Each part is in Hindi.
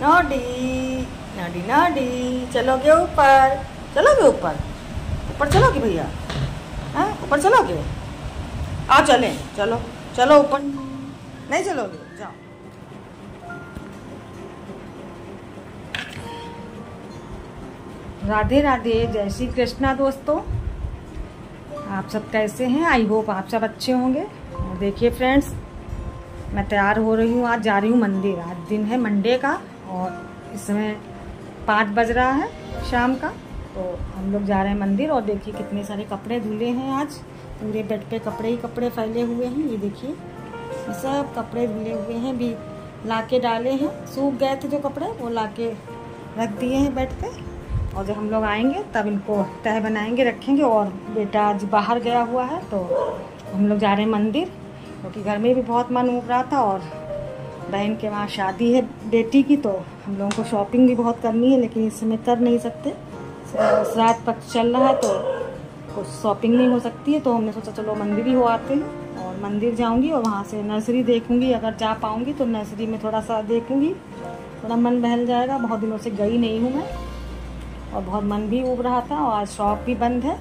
नोडी नोडी नोडी, चलोगे ऊपर, चलोगे ऊपर, ऊपर चलोगे भैया, हाँ ऊपर चलोगे, आ चले, चलो चलो ऊपर, नहीं चलोगे, जाओ। राधे राधे, जय श्री कृष्णा दोस्तों, आप सब कैसे हैं? आई होप आप सब अच्छे होंगे। और देखिए फ्रेंड्स, मैं तैयार हो रही हूँ, आज जा रही हूँ मंदिर। आज दिन है मंडे का और इस समय 5 बज रहा है शाम का, तो हम लोग जा रहे हैं मंदिर। और देखिए कितने सारे कपड़े धुले हैं, आज पूरे बेड पे कपड़े ही कपड़े फैले हुए हैं। ये देखिए, ये सब कपड़े धुले हुए हैं, भी लाके डाले हैं, सूख गए थे जो कपड़े वो लाके रख दिए हैं बेड पे। और जब हम लोग आएंगे तब इनको तह बनाएंगे, रखेंगे। और बेटा आज बाहर गया हुआ है, तो हम लोग जा रहे हैं मंदिर, क्योंकि घर में भी बहुत मन उब रहा था। और बहन के वहाँ शादी है बेटी की, तो हम लोगों को शॉपिंग भी बहुत करनी है, लेकिन इस समय कर नहीं सकते, श्राद्ध पक्ष चल रहा है तो कुछ शॉपिंग नहीं हो सकती है। तो हमने सोचा चलो मंदिर ही हो आते हैं। और मंदिर जाऊंगी और वहाँ से नर्सरी देखूंगी, अगर जा पाऊंगी तो नर्सरी में थोड़ा सा देखूंगी, थोड़ा मन बहल जाएगा। बहुत दिनों से गई नहीं हूँ मैं, और बहुत मन भी उब रहा था। और आज शॉप भी बंद है,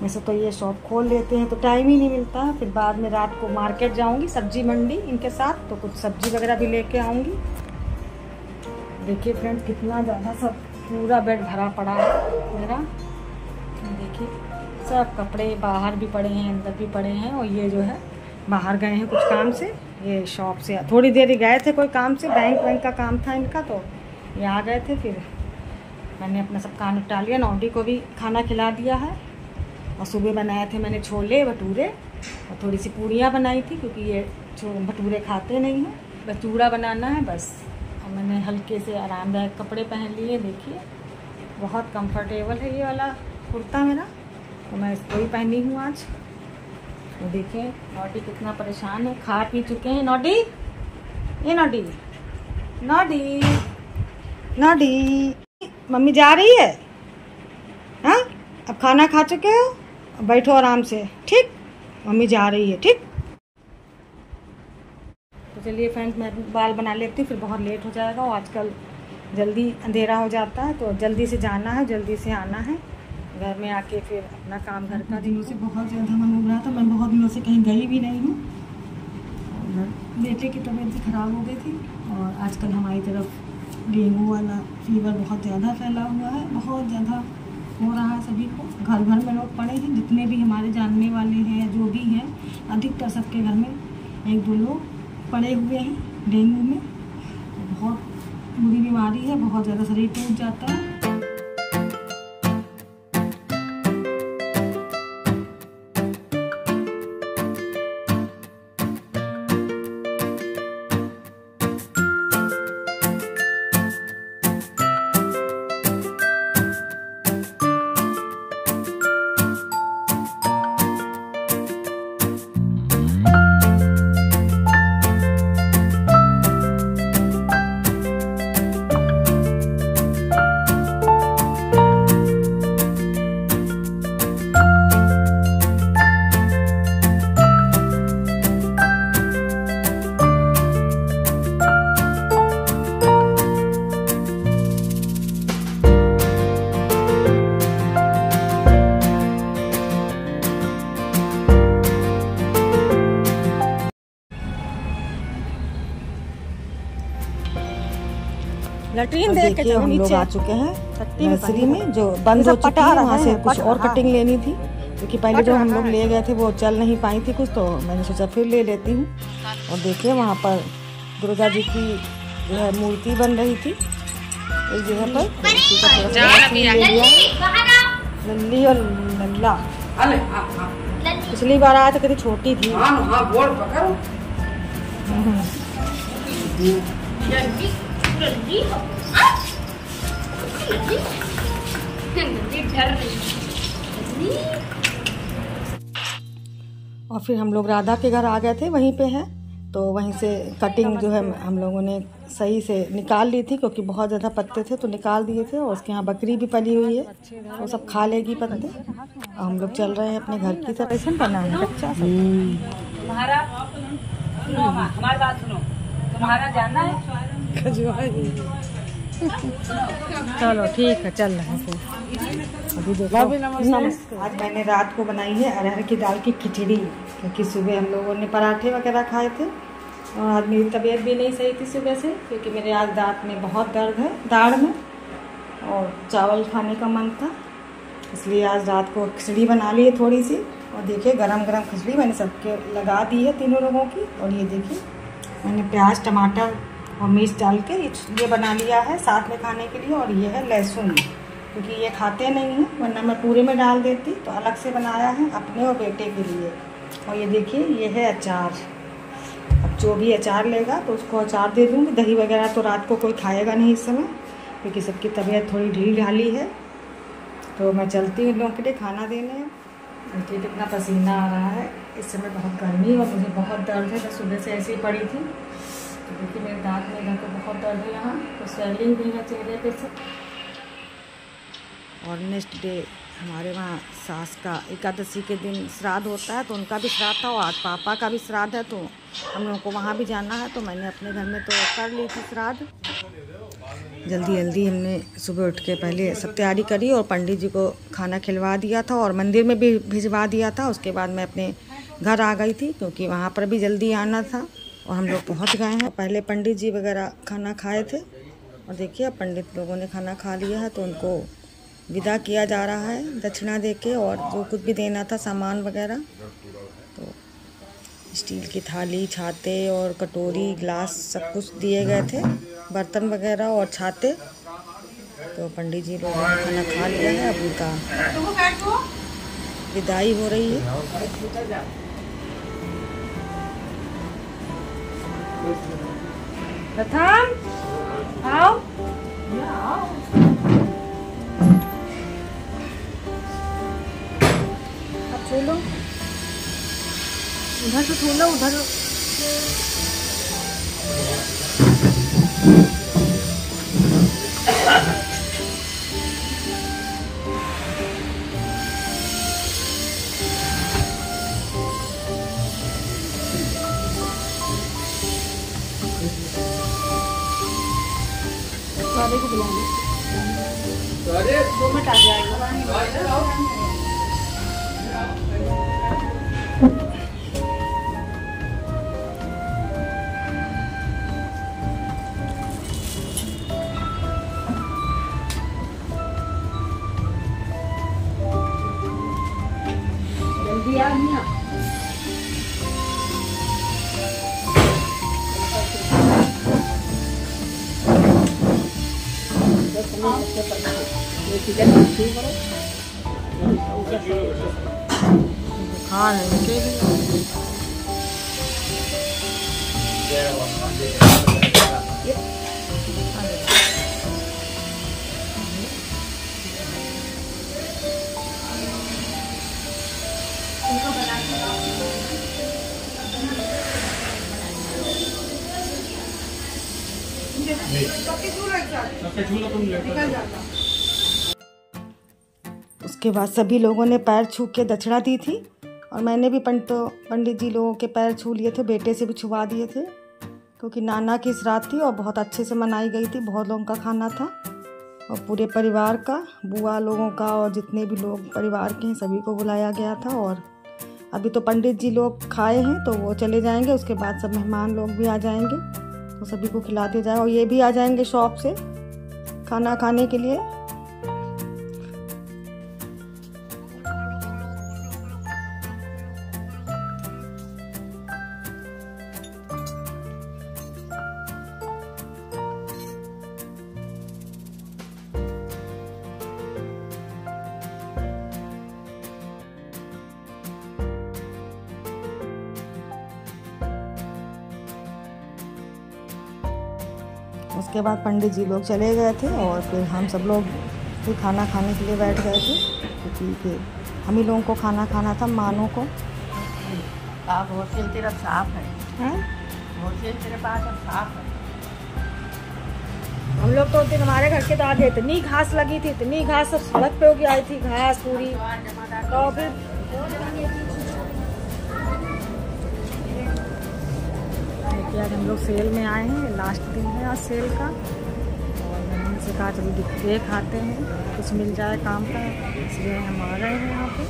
वैसे तो ये शॉप खोल लेते हैं तो टाइम ही नहीं मिलता। फिर बाद में रात को मार्केट जाऊंगी, सब्जी मंडी इनके साथ, तो कुछ सब्जी वगैरह भी लेके आऊंगी। देखिए फ्रेंड्स, कितना ज़्यादा सब पूरा बेड भरा पड़ा है मेरा। देखिए सब कपड़े बाहर भी पड़े हैं, अंदर भी पड़े हैं। और ये जो है बाहर गए हैं कुछ काम से, ये शॉप से थोड़ी देर ही गए थे कोई काम से, बैंक का काम था इनका, तो ये आ गए थे। फिर मैंने अपना सब काम निपटा लिया, नौडी को भी खाना खिला दिया है। और सुबह बनाए थे मैंने छोले भटूरे और थोड़ी सी पूड़ियाँ बनाई थी, क्योंकि ये भटूरे खाते नहीं हैं, बस चूड़ा बनाना है बस। और मैंने हल्के से आरामदायक कपड़े पहन लिए, देखिए बहुत कंफर्टेबल है ये वाला कुर्ता मेरा, तो मैं इसको ही पहनी हूँ आज। तो देखिए नॉडी कितना परेशान है, खा पी चुके हैं। नॉडी, ये नॉडी नॉडी नॉडी, मम्मी जा रही है, हाँ अब खाना खा चुके हो, बैठो आराम से, ठीक, मम्मी जा रही है, ठीक। तो चलिए फ्रेंड्स, मैं बाल बना लेती हूँ, फिर बहुत लेट हो जाएगा। और आजकल जल्दी अंधेरा हो जाता है, तो जल्दी से जाना है, जल्दी से आना है, घर में आके फिर अपना काम घर का। दिनों से बहुत ज़्यादा मन उब रहा था, मैं बहुत दिनों से कहीं गई भी नहीं हूँ। बेटे की तबीयत भी ख़राब हो गई थी, और आजकल हमारी तरफ डेंगू वाला फीवर बहुत ज़्यादा फैला हुआ है, बहुत ज़्यादा हो रहा है सभी को। घर घर में लोग पड़े हैं, जितने भी हमारे जानने वाले हैं जो भी हैं, अधिकतर सबके घर में 1-2 लोग पड़े हुए हैं डेंगू में। बहुत बुरी बीमारी है, बहुत ज़्यादा शरीर टूट जाता है। देखिए हम लोग आ चुके हैं नर्सरी में, जो बंद हो चुकी है, वहाँ से कुछ और कटिंग लेनी थी, क्योंकि पहले जो हम लोग ले गए थे वो चल नहीं पाई थी कुछ, तो मैंने सोचा फिर ले लेती हूँ। और देखिए वहाँ पर दुर्गा जी की जो है मूर्ति बन रही थी एक जगह पर, लल्ली और लल्ला। पिछली बार आया था कितनी छोटी थी, और फिर हम लोग राधा के घर आ गए थे, वहीं पे हैं, तो वहीं से कटिंग जो है हम लोगों ने सही से निकाल ली थी, क्योंकि बहुत ज़्यादा पत्ते थे तो निकाल दिए थे। और उसके यहाँ बकरी भी पली हुई है, वो सब खा लेगी पत्ते। और हम लोग चल रहे हैं अपने घर की तरफ। ऐसा बनाना अच्छा हमारा, हमारी बात सुनो, तुम्हारा जाना है चलो ठीक है, चल रहे हैं। आज मैंने रात को बनाई है अरहर की दाल की खिचड़ी, क्योंकि सुबह हम लोगों ने पराठे वगैरह खाए थे और आज मेरी तबीयत भी नहीं सही थी सुबह से, क्योंकि मेरे आज दांत में बहुत दर्द है, दाढ़ में, और चावल खाने का मन था, इसलिए आज रात को खिचड़ी बना ली है थोड़ी सी। और देखिए गरम गरम खिचड़ी मैंने सबके लगा दी है तीनों लोगों की। और ये देखिए मैंने प्याज टमाटर और मिर्च डाल के ये बना लिया है साथ में खाने के लिए। और ये है लहसुन, क्योंकि ये खाते नहीं हैं, वरना मैं पूरे में डाल देती, तो अलग से बनाया है अपने और बेटे के लिए। और ये देखिए ये है अचार, अब जो भी अचार लेगा तो उसको अचार दे दूँगी। दही वगैरह तो रात को कोई खाएगा नहीं इस समय, क्योंकि सबकी तबीयत थोड़ी ढील ढाली है। तो मैं चलती हूँ इन लोगों के लिए खाना देने। देखिए कितना पसीना आ रहा है, इस समय बहुत गर्मी और मुझे बहुत दर्द है, मैं सुबह से ऐसी ही पड़ी थी, तो क्योंकि मेरे दांत में इधर तो बहुत दर्द है यहाँ, तो स्वेलिंग भी है चेहरे पे से। और नेक्स्ट डे हमारे वहाँ सास का एकादशी के दिन श्राद्ध होता है, तो उनका भी श्राद्ध था और आज पापा का भी श्राद्ध है, तो हम लोगों को वहाँ भी जाना है। तो मैंने अपने घर में तो कर ली थी श्राद्ध, जल्दी जल्दी हमने सुबह उठ के पहले सब तैयारी करी और पंडित जी को खाना खिलवा दिया था और मंदिर में भी भिजवा दिया था। उसके बाद मैं अपने घर आ गई थी, क्योंकि वहाँ पर भी जल्दी आना था और हम लोग पहुँच गए हैं। पहले पंडित जी वगैरह खाना खाए थे और देखिए अब पंडित लोगों ने खाना खा लिया है, तो उनको विदा किया जा रहा है दक्षिणा दे के, और जो कुछ भी देना था सामान वगैरह, तो स्टील की थाली, छाते और कटोरी, ग्लास सब कुछ दिए गए थे, बर्तन वगैरह और छाते। तो पंडित जी लोगों ने खाना खा लिया है, अब उनका विदाई हो रही है। आओ अब छोलो, उधर से छोलो, उधर सारे को बुलाएंगे, सारे 2 मिनट आ जाएगा। बुखार है इनके भी, उसके बाद सभी लोगों ने पैर छू के दक्षिणा दी थी और मैंने भी पंडित जी लोगों के पैर छू लिए थे, बेटे से भी छुवा दिए थे, क्योंकि नाना की श्राद्ध थी और बहुत अच्छे से मनाई गई थी, बहुत लोगों का खाना था और पूरे परिवार का, बुआ लोगों का और जितने भी लोग परिवार के हैं सभी को बुलाया गया था। और अभी तो पंडित जी लोग खाए हैं तो वो चले जाएंगे, उसके बाद सब मेहमान लोग भी आ जाएंगे, तो सभी को खिलाते जाए। और ये भी आ जाएंगे शॉप से खाना खाने के लिए। उसके बाद पंडित जी लोग चले गए थे और फिर हम सब लोग फिर खाना खाने के लिए बैठ गए थे, क्योंकि फिर हम ही लोगों को खाना खाना था, मानों को। आप होटल तेरा साफ है, होटल तेरे पास अब साफ है। हम लोग तो दिन हमारे घर के दादे इतनी घास लगी थी, इतनी घास सब सड़क पे होके आई थी, घास पूरी। तो फिर कि आज हम लोग सेल में आए हैं, लास्ट दिन है आज सेल का। और मैंने उनसे कहा चलो देख आते हैं, कुछ मिल जाए काम का, इसलिए हम आ रहे हैं यहाँ पे।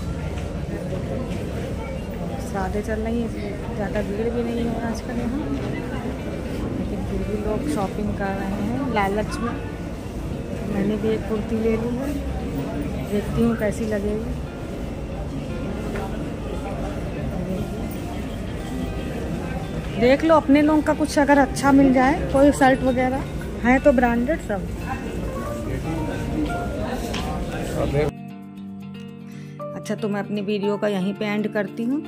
श्राद्धें चल रही है इसलिए ज़्यादा भीड़ भी नहीं है आजकल यहाँ, लेकिन फिर भी लोग शॉपिंग कर रहे हैं लालच में। तो मैंने भी एक कुर्ती ले ली है, देखती हूँ कैसी लगेगी। देख लो अपने लोगों का कुछ अगर अच्छा मिल जाए, कोई शर्ट वगैरह है तो ब्रांडेड सब। अच्छा तो मैं अपनी वीडियो का यहीं पे एंड करती हूँ।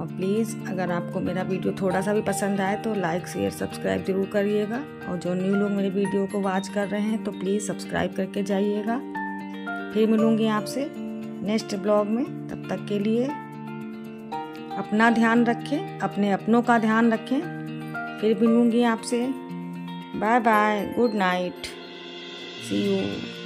और प्लीज़ अगर आपको मेरा वीडियो थोड़ा सा भी पसंद आए तो लाइक शेयर सब्सक्राइब ज़रूर करिएगा। और जो न्यू लोग मेरे वीडियो को वॉच कर रहे हैं तो प्लीज़ सब्सक्राइब करके जाइएगा। फिर मिलूँगी आपसे नेक्स्ट ब्लॉग में, तब तक के लिए अपना ध्यान रखें, अपने अपनों का ध्यान रखें। फिर मिलूँगी आपसे, bye bye, good night, see you.